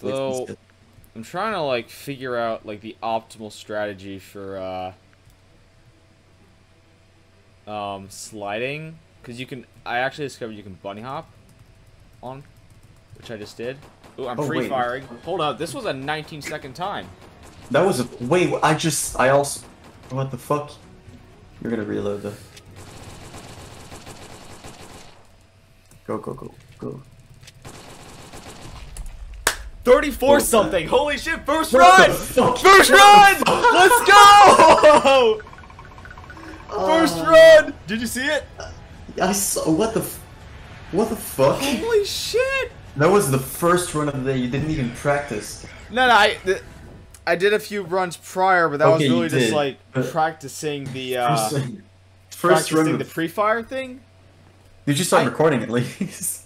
So I'm trying to like figure out like the optimal strategy for sliding, because you can. I actually discovered you can bunny hop on, which I just did. Ooh, I'm free firing. Hold up, this was a 19-second time. That was a wait. I also. What the fuck? You're gonna reload the. Go, go, go, go. 34 something! Holy shit! First run! First run! Let's go! First run! Did you see it? I saw. What the fuck? Holy shit! That was the first run of the day. You didn't even practice. No, no, I did a few runs prior, but that was really just like practicing the first run, the pre-fire thing. You just started recording at least.